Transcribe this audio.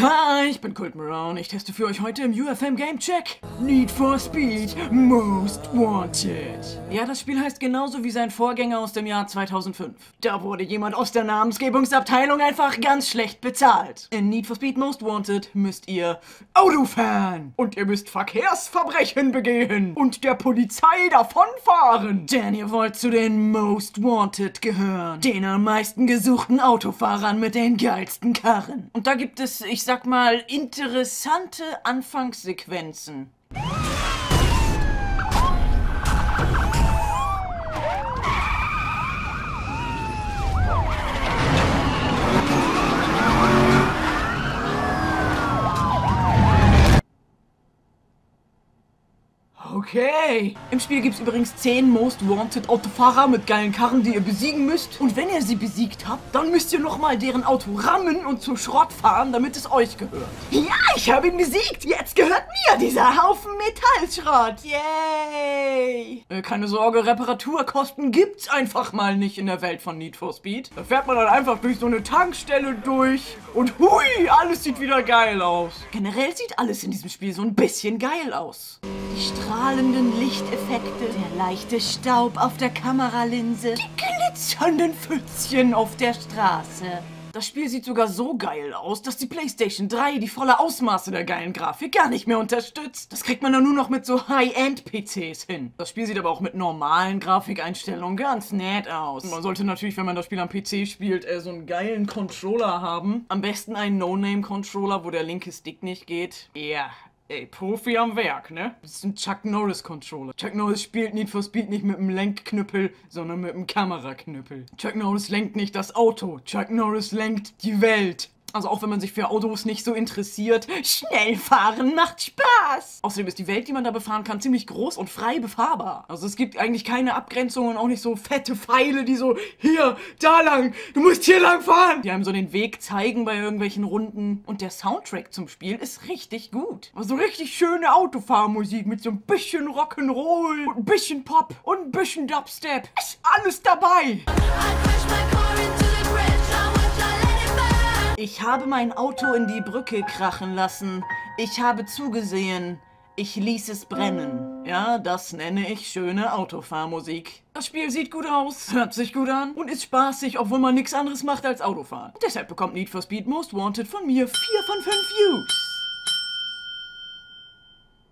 Hi, ich bin Colt Brown. Ich teste für euch heute im UFM-Game-Check Need for Speed Most Wanted. Ja, das Spiel heißt genauso wie sein Vorgänger aus dem Jahr 2005. Da wurde jemand aus der Namensgebungsabteilung einfach ganz schlecht bezahlt. In Need for Speed Most Wanted müsst ihr Auto fahren. Und ihr müsst Verkehrsverbrechen begehen und der Polizei davonfahren. Denn ihr wollt zu den Most Wanted gehören. Den am meisten gesuchten Autofahrern mit den geilsten Karren. Und da gibt es, ich sag mal, interessante Anfangssequenzen. Okay. Im Spiel gibt es übrigens 10 Most Wanted Autofahrer mit geilen Karren, die ihr besiegen müsst. Und wenn ihr sie besiegt habt, dann müsst ihr nochmal deren Auto rammen und zu Schrott fahren, damit es euch gehört. Ja, ich habe ihn besiegt. Jetzt gehört mir dieser Haufen Metallschrott. Yay. Keine Sorge, Reparaturkosten gibt's einfach mal nicht in der Welt von Need for Speed. Da fährt man dann einfach durch so eine Tankstelle durch und hui, alles sieht wieder geil aus. Generell sieht alles in diesem Spiel so ein bisschen geil aus. Die strahlenden Lichteffekte, der leichte Staub auf der Kameralinse, die glitzernden Pfützchen auf der Straße. Das Spiel sieht sogar so geil aus, dass die PlayStation 3 die volle Ausmaße der geilen Grafik gar nicht mehr unterstützt. Das kriegt man dann nur noch mit so High-End-PCs hin. Das Spiel sieht aber auch mit normalen Grafikeinstellungen ganz nett aus. Man sollte natürlich, wenn man das Spiel am PC spielt, so einen geilen Controller haben. Am besten einen No-Name-Controller, wo der linke Stick nicht geht. Ja. Yeah. Ey, Profi am Werk, ne? Das ist ein Chuck Norris Controller. Chuck Norris spielt Need for Speed nicht mit dem Lenkknüppel, sondern mit dem Kameraknüppel. Chuck Norris lenkt nicht das Auto. Chuck Norris lenkt die Welt. Also auch wenn man sich für Autos nicht so interessiert, schnell fahren macht Spaß! Außerdem ist die Welt, die man da befahren kann, ziemlich groß und frei befahrbar. Also es gibt eigentlich keine Abgrenzungen und auch nicht so fette Pfeile, die so, hier, da lang, du musst hier lang fahren! Die einem so den Weg zeigen bei irgendwelchen Runden. Und der Soundtrack zum Spiel ist richtig gut. Also richtig schöne Autofahrmusik mit so ein bisschen Rock'n'Roll und ein bisschen Pop und ein bisschen Dubstep. Ist alles dabei! Ich habe mein Auto in die Brücke krachen lassen. Ich habe zugesehen. Ich ließ es brennen. Ja, das nenne ich schöne Autofahrmusik. Das Spiel sieht gut aus, hört sich gut an und ist spaßig, obwohl man nichts anderes macht als Autofahren. Und deshalb bekommt Need for Speed Most Wanted von mir 4 von 5 Views.